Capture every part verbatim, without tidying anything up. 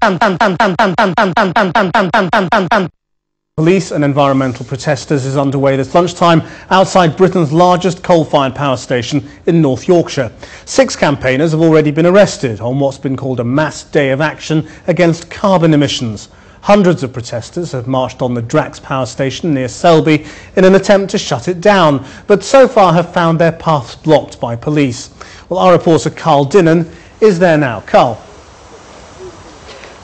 Police and environmental protesters is underway this lunchtime outside Britain's largest coal-fired power station in North Yorkshire. Six campaigners have already been arrested on what's been called a mass day of action against carbon emissions. Hundreds of protesters have marched on the Drax power station near Selby in an attempt to shut it down, but so far have found their paths blocked by police. Well, our reporter Carl Dinnan is there now. Carl.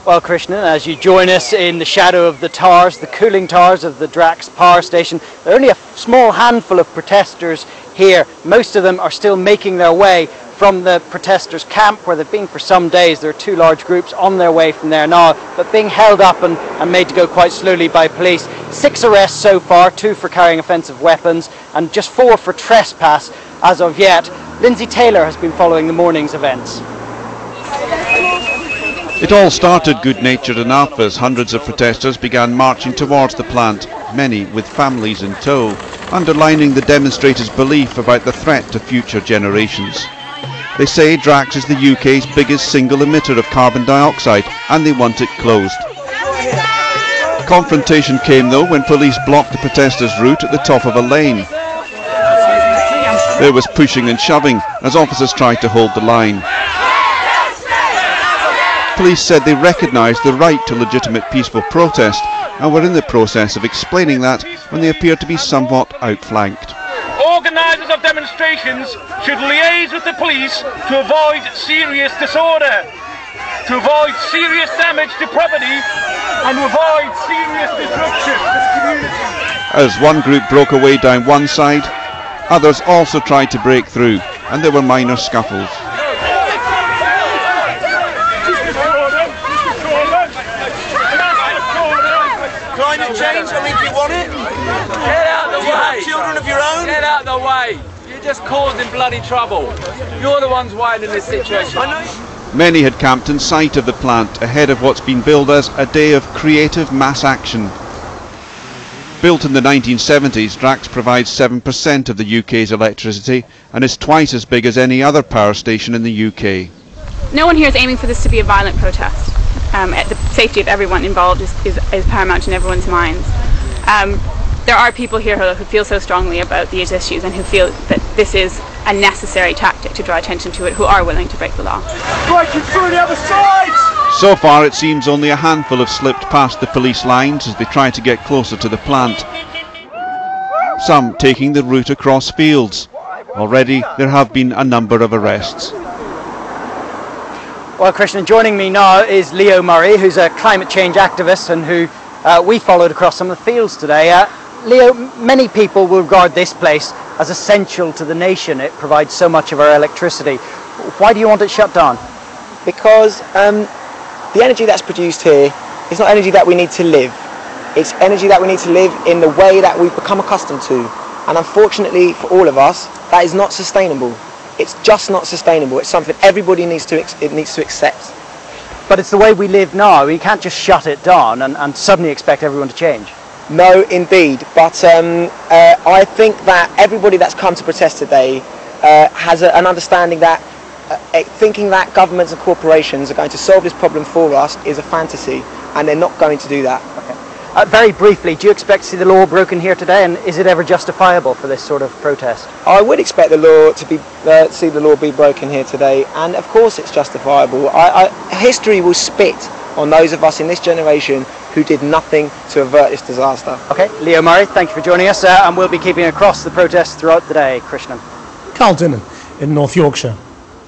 Well, Krishna, as you join us in the shadow of the towers, the cooling towers of the Drax power station, there are only a small handful of protesters here. Most of them are still making their way from the protesters' camp, where they've been for some days. There are two large groups on their way from there now, but being held up and, and made to go quite slowly by police. Six arrests so far, two for carrying offensive weapons and just four for trespass as of yet. Lindsey Taylor has been following the morning's events. It all started good-natured enough as hundreds of protesters began marching towards the plant, many with families in tow, underlining the demonstrators' belief about the threat to future generations. They say Drax is the U K's biggest single emitter of carbon dioxide and they want it closed. The confrontation came though when police blocked the protesters' route at the top of a lane. There was pushing and shoving as officers tried to hold the line. Police said they recognised the right to legitimate peaceful protest and were in the process of explaining that when they appeared to be somewhat outflanked. Organisers of demonstrations should liaise with the police to avoid serious disorder, to avoid serious damage to property and avoid serious disruption to the community. As one group broke away down one side, others also tried to break through and there were minor scuffles. Climate change, I mean, if you want it, get out the way. Children of your own, get out the way. You're just causing bloody trouble. You're the ones winding this situation. Many had camped in sight of the plant ahead of what's been billed as a day of creative mass action. Built in the nineteen seventies, Drax provides seven percent of the U K's electricity and is twice as big as any other power station in the U K. No one here is aiming for this to be a violent protest. Um, the safety of everyone involved is, is, is paramount in everyone's minds. Um, there are people here who, who feel so strongly about these issues and who feel that this is a necessary tactic to draw attention to it, who are willing to break the law. Breaking through the other side! So far it seems only a handful have slipped past the police lines as they try to get closer to the plant. Some taking the route across fields. Already there have been a number of arrests. Well, Krishna, joining me now is Leo Murray, who's a climate change activist and who uh, we followed across some of the fields today. Uh, Leo, many people will regard this place as essential to the nation. It provides so much of our electricity. Why do you want it shut down? Because um, the energy that's produced here is not energy that we need to live. It's energy that we need to live in the way that we've become accustomed to. And unfortunately for all of us, that is not sustainable. It's just not sustainable. It's something everybody needs to ex it needs to accept. But it's the way we live now. We can't just shut it down and, and suddenly expect everyone to change. No, indeed. But um, uh, I think that everybody that's come to protest today uh, has a, an understanding that uh, thinking that governments and corporations are going to solve this problem for us is a fantasy, and they're not going to do that. Okay. Uh, very briefly, do you expect to see the law broken here today, and is it ever justifiable for this sort of protest? I would expect the law to be uh, see the law be broken here today, and of course it's justifiable. I, I, history will spit on those of us in this generation who did nothing to avert this disaster. Okay, Leo Murray, thank you for joining us, uh, and we'll be keeping across the protests throughout the day. Krishnan. Carl Dinnan in North Yorkshire.